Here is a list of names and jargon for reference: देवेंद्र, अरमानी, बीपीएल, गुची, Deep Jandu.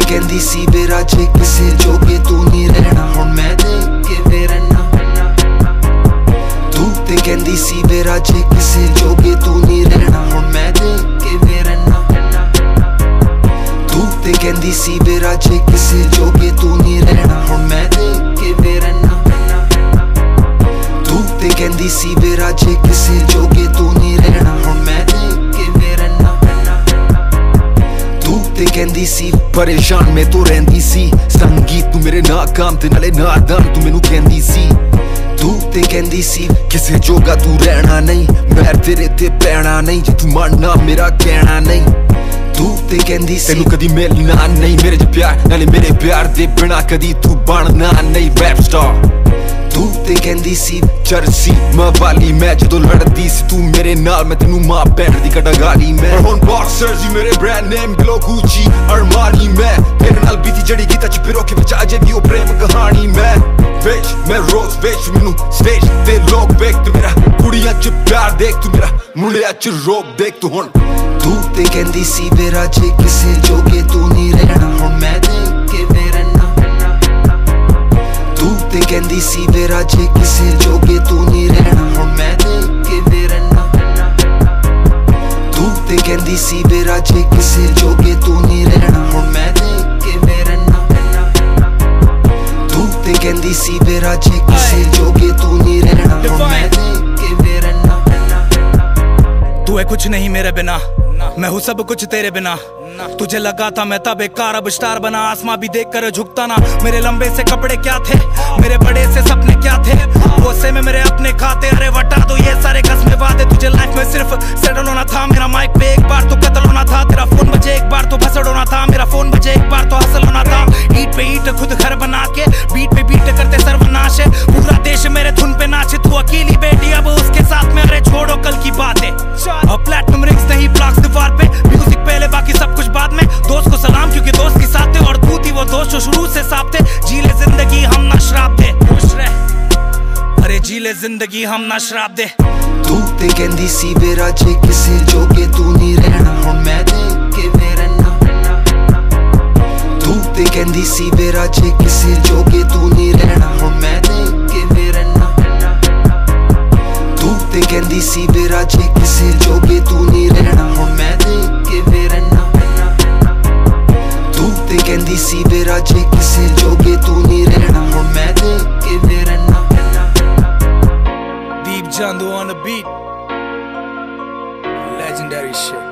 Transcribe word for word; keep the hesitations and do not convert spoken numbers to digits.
वे कहती सी वे राज वे किसे जोगे तू नहीं रहना हुण मैं देख के वे रहना तू ते कहती सी वे राज वे किसे जोगे तू नहीं रहना हुण मैं देख के वे रहना तू ते कहती सी वे राज वे किसे जोगे तू नहीं रहना हुण मैं देख के वे रहना तू ते कहती सी वे राज वे किसे जोगे तू नहीं रहना हुण मैं कहती सी परेशान मैं तो रहती सी संगीत तू मेरे नाकाम ते नाले नादान तू मैनू कहती सी तू ते कहती सी किसे जोगा तू रहना नहीं मैं तेरे ते पैना नहीं जे तू मानना मेरा कहना नहीं तू ते कहती सी तैनू कदी मिलना नहीं मेरे च प्यार नाले मेरे प्यार दे बिना कदी तू बनना नहीं रैप स्टार तू ते कहती सी चरसी मां वाली मैं जदों लड़दी सी तू मेरे नाल मैं तैनू मां भैन दी कटागाली मैं और बॉक्सर जी मेरे brand name glow गुची अरमानी मैं तेरे नाल बीती जड़ी गीता च पिरो के विच अजे वी ओ प्रेम कहानी मैं वेच मैं रोज वेच मैनू स्टेज ते लोग देख तू मेरा कुड़ियां च प्यार देख तू मेरा मुंडियां च रोब देख तू हुण तू ते कहती सी मेरा जे किसे जोगे तू नहीं रहना हुण मैं देख के वे ते कहती सी वे राजे किसे जोगे तू नहीं रहना हुण मैं देख के वे रहना तू ते कहती सी वे राजे किसे जोगे तू नहीं रहना हुण मैं देख के वे रहना तू ते कहती सी वे राजे किसे जोगे तू नहीं रहना हुण मैं देख के वे रहना तू है कुछ नहीं मेरे बिना मैं हूँ सब कुछ तेरे बिना तुझे लगा था मैं तब बेकार अब स्टार बना आसमां भी देख कर झुकता ना मेरे लंबे से कपड़े क्या थे मेरे बड़े से सपने क्या थे गोसे में मेरे अपने खाते अरे वटा दो ये सारे कसमें वादे तुझे लाइफ में सिर्फ सेटल होना था मेरा माइक पे एक बार तो कतल होना था तेरा फोन बजे एक बार तो भसड़ होना था मेरा फोन बजे एक बार तो हसल होना था ईट पे ईट खुद घर बना के बीट पे बीट करते सर्वनाश है पूरा देश मेरे धुन पे नाचे तू अकेली बेटी अब उसके साथ में अरे छोड़ो कल की बात है और प्लेटिनम रिंग्स नहीं ब्लॉक्स दीवार पे म्यूजिक पहले बाकी सब कुछ बाद में दोस्त को सलाम क्योंकि दोस्त के साथ थे और तू थी वो दोस्त जो शुरू से साथ थे जी ले जिंदगी हम ना शराब दे अरे जी ले जिंदगी हम ना शराब दे तू ते कहती सी वे राजे किसे जोगे तू नहीं रहना हुण मैं देख के वे रहना तू ते कहती सी वे राजे किसे जोगे तू नहीं रहना हुण मैं देख के वे रहना तू ते कहती सी वे राजे किसे जोगे तू नहीं रहना हुण मैं देख के वे रहना तू ते कहती सी वे राजे किसे जोगे तू नहीं रहना हुण मैं देख के वे रहना Deep Jandu on the beat, legendary shit.